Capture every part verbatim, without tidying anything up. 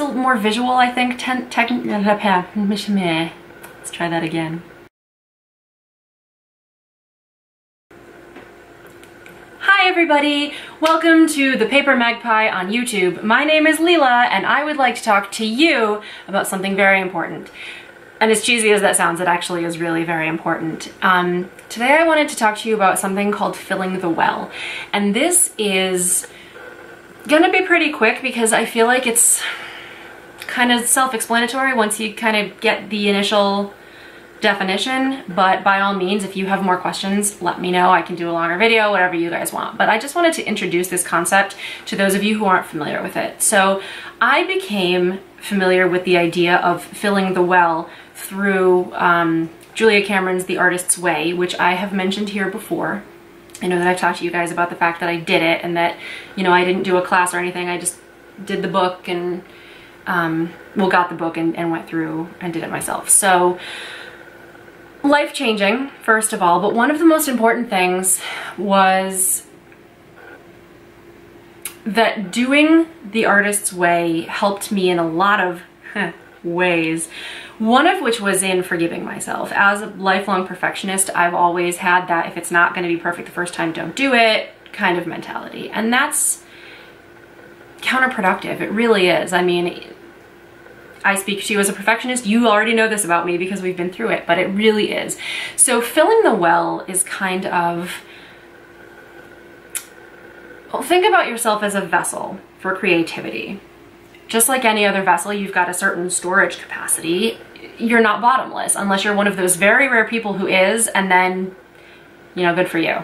it's a little more visual, I think. Ten, ten, let's try that again. Hi everybody! Welcome to The Paper Magpie on YouTube. My name is Leela and I would like to talk to you about something very important. And as cheesy as that sounds, it actually is really very important. Um, today I wanted to talk to you about something called filling the well. And this is gonna be pretty quick because I feel like it's kind of self-explanatory once you kind of get the initial definition, but by all means, if you have more questions, let me know. I can do a longer video, whatever you guys want. But I just wanted to introduce this concept to those of you who aren't familiar with it. So I became familiar with the idea of filling the well through um, Julia Cameron's The Artist's Way, which I have mentioned here before. I know that I've talked to you guys about the fact that I did it and that, you know, I didn't do a class or anything. I just did the book and, um, well, got the book and, and went through and did it myself. So life-changing, first of all, but one of the most important things was that doing The Artist's Way helped me in a lot of ways, one of which was in forgiving myself. As a lifelong perfectionist, I've always had that if it's not going to be perfect the first time, don't do it kind of mentality. And that's counterproductive. It really is. I mean, I speak to you as a perfectionist. You already know this about me because we've been through it, but it really is. So filling the well is kind of, well, think about yourself as a vessel for creativity. Just like any other vessel, you've got a certain storage capacity. You're not bottomless unless you're one of those very rare people who is, and then, you know, good for you.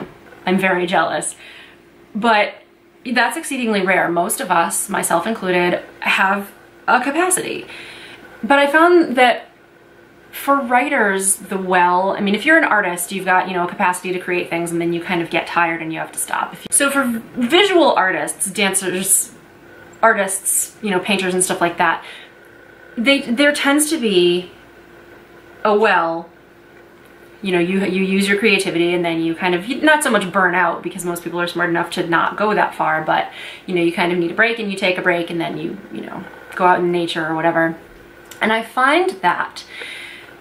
I'm very jealous. But that's exceedingly rare. Most of us, myself included, have a capacity. But I found that for writers, the well, I mean, if you're an artist, you've got, you know, a capacity to create things and then you kind of get tired and you have to stop. So for visual artists, dancers, artists, you know, painters and stuff like that, they, there tends to be a well, you know, you, you use your creativity and then you kind of, not so much burn out because most people are smart enough to not go that far, but, you know, you kind of need a break and you take a break and then you, you know, go out in nature or whatever. And I find that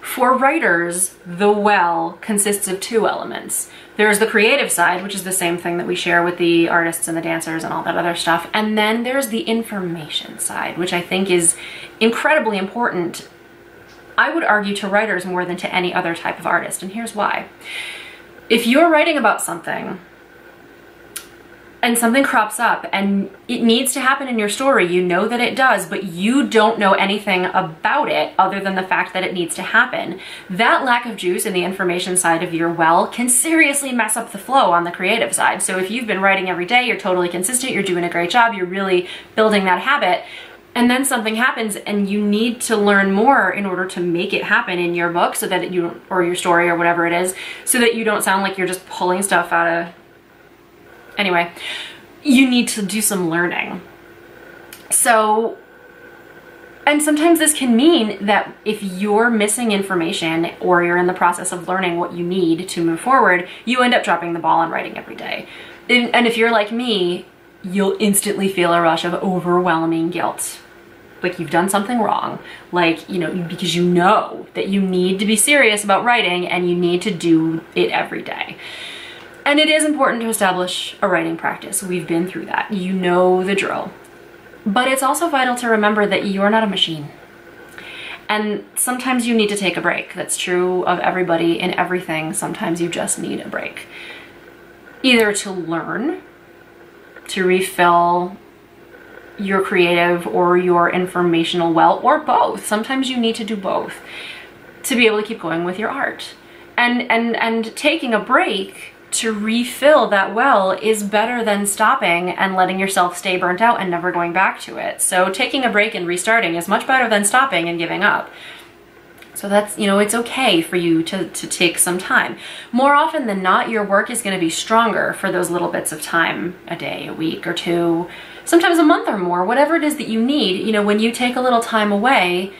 for writers, the well consists of two elements. There's the creative side, which is the same thing that we share with the artists and the dancers and all that other stuff. And then there's the information side, which I think is incredibly important, I would argue, to writers more than to any other type of artist. And here's why. If you're writing about something and something crops up and it needs to happen in your story, you know that it does, but you don't know anything about it other than the fact that it needs to happen, that lack of juice in the information side of your well can seriously mess up the flow on the creative side. So if you've been writing every day, you're totally consistent, you're doing a great job, you're really building that habit, and then something happens and you need to learn more in order to make it happen in your book so that you, or your story or whatever it is, so that you don't sound like you're just pulling stuff out of... Anyway, you need to do some learning. So, and sometimes this can mean that if you're missing information or you're in the process of learning what you need to move forward, you end up dropping the ball on writing every day. And if you're like me, you'll instantly feel a rush of overwhelming guilt. Like you've done something wrong. Like, you know, because you know that you need to be serious about writing and you need to do it every day. And it is important to establish a writing practice. We've been through that. You know the drill. But it's also vital to remember that you're not a machine. And sometimes you need to take a break. That's true of everybody and everything. Sometimes you just need a break. Either to learn, to refill your creative or your informational well, or both. Sometimes you need to do both to be able to keep going with your art. And, and, and taking a break to refill that well is better than stopping and letting yourself stay burnt out and never going back to it. So taking a break and restarting is much better than stopping and giving up. So that's, you know, it's okay for you to, to take some time. More often than not, your work is going to be stronger for those little bits of time, a day, a week or two, sometimes a month or more, whatever it is that you need. You know, when you take a little time away,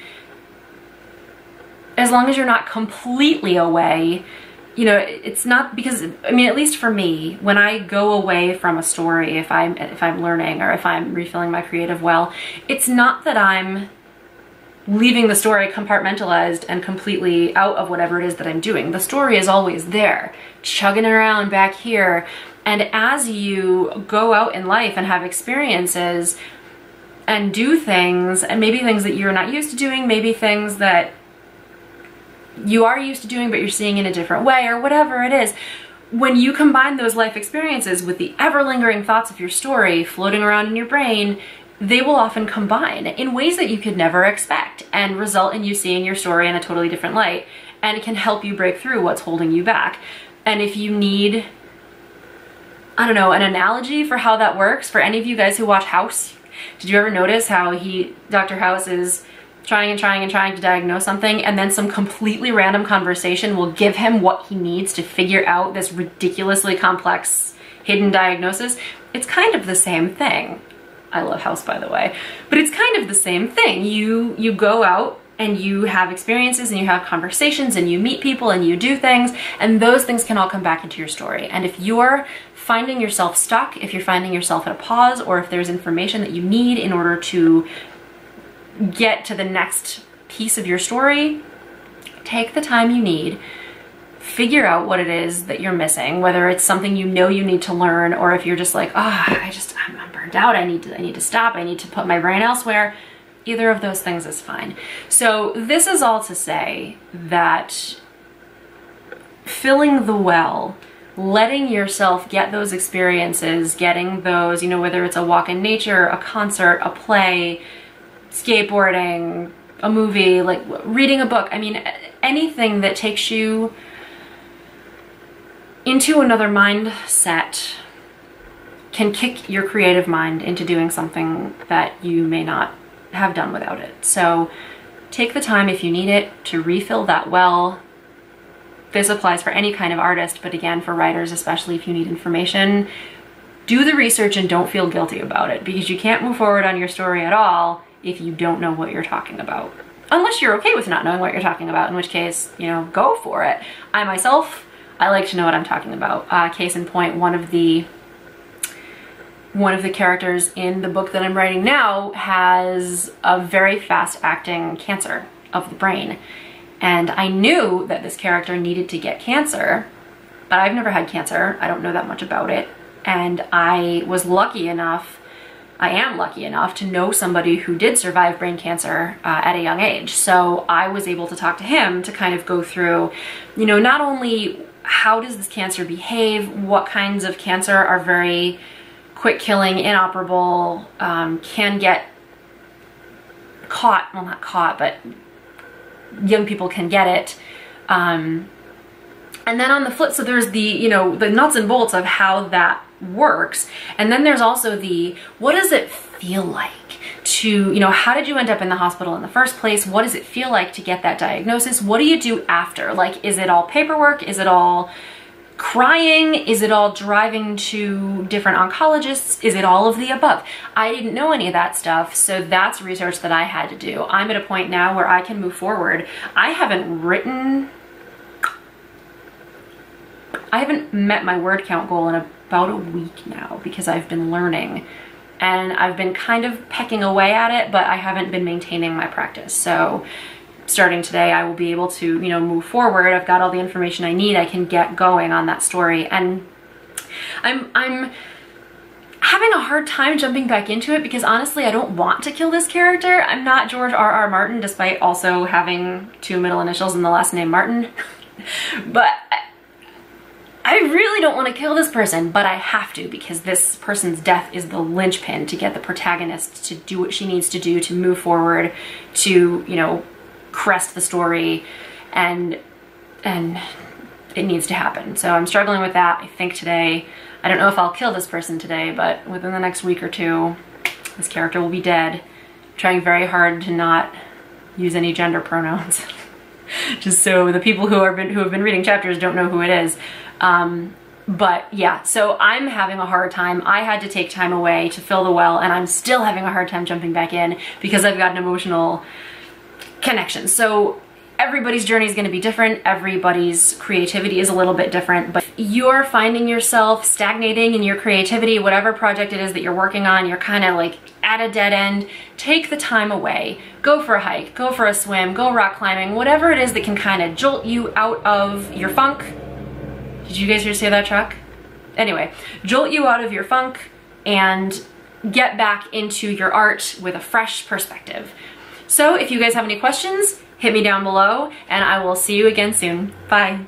as long as you're not completely away, you know, it's not, because, I mean, at least for me, when I go away from a story, if I'm, if I'm learning or if I'm refilling my creative well, it's not that I'm leaving the story compartmentalized and completely out of whatever it is that I'm doing. The story is always there, chugging around back here. And as you go out in life and have experiences and do things, and maybe things that you're not used to doing, maybe things that you are used to doing but you're seeing in a different way, or whatever it is, when you combine those life experiences with the ever lingering thoughts of your story floating around in your brain, they will often combine in ways that you could never expect and result in you seeing your story in a totally different light, and it can help you break through what's holding you back. And if you need, I don't know, an analogy for how that works, for any of you guys who watch House, did you ever notice how he, Doctor House, is trying and trying and trying to diagnose something, and then some completely random conversation will give him what he needs to figure out this ridiculously complex hidden diagnosis? It's kind of the same thing. I love House, by the way, but it's kind of the same thing. You, you go out and you have experiences and you have conversations and you meet people and you do things, and those things can all come back into your story. And if you're finding yourself stuck, if you're finding yourself at a pause, or if there's information that you need in order to get to the next piece of your story, take the time you need, figure out what it is that you're missing, whether it's something you know you need to learn, or if you're just like, oh, I just, I'm, I'm burned out, I need to, I need to stop, I need to put my brain elsewhere. Either of those things is fine. So this is all to say that filling the well, letting yourself get those experiences, getting those, you know, whether it's a walk in nature, a concert, a play, skateboarding, a movie, like reading a book, I mean, anything that takes you into another mindset can kick your creative mind into doing something that you may not have done without it. So take the time, if you need it, to refill that well. This applies for any kind of artist, but again, for writers especially, if you need information, do the research and don't feel guilty about it, because you can't move forward on your story at all if you don't know what you're talking about. Unless you're okay with not knowing what you're talking about, in which case, you know, go for it. I myself, I like to know what I'm talking about. Uh, case in point, one of the one of the characters in the book that I'm writing now has a very fast-acting cancer of the brain. And I knew that this character needed to get cancer, but I've never had cancer. I don't know that much about it. And I was lucky enough I am lucky enough to know somebody who did survive brain cancer uh, at a young age. So I was able to talk to him to kind of go through, you know, not only how does this cancer behave, what kinds of cancer are very quick killing, inoperable, um, can get caught, well not caught, but young people can get it. Um, and then on the flip, so there's the, you know, the nuts and bolts of how that works, and then there's also the what does it feel like to, you know, how did you end up in the hospital in the first place? What does it feel like to get that diagnosis? What do you do after? Like, is it all paperwork? Is it all crying? Is it all driving to different oncologists? Is it all of the above? I didn't know any of that stuff, so that's research that I had to do. I'm at a point now where I can move forward. I haven't written I haven't met my word count goal in a about a week now, because I've been learning and I've been kind of pecking away at it, but I haven't been maintaining my practice. So starting today, I will be able to, you know, move forward. I've got all the information I need. I can get going on that story. And I'm, I'm having a hard time jumping back into it, because honestly, I don't want to kill this character. I'm not George R R. Martin, despite also having two middle initials and the last name Martin. But I really don't want to kill this person, but I have to, because this person's death is the linchpin to get the protagonist to do what she needs to do to move forward, to, you know, crest the story, and and it needs to happen. So I'm struggling with that, I think, today. I don't know if I'll kill this person today, but within the next week or two, this character will be dead. I'm trying very hard to not use any gender pronouns, just so the people who are been, who have been reading chapters don't know who it is. Um, but yeah, so I'm having a hard time. I had to take time away to fill the well, and I'm still having a hard time jumping back in because I've got an emotional connection. So everybody's journey is going to be different. Everybody's creativity is a little bit different, but if you're finding yourself stagnating in your creativity, whatever project it is that you're working on, you're kind of like at a dead end, take the time away. Go for a hike, go for a swim, go rock climbing, whatever it is that can kind of jolt you out of your funk. Did you guys hear say that truck? Anyway, jolt you out of your funk and get back into your art with a fresh perspective. So if you guys have any questions, hit me down below, and I will see you again soon. Bye.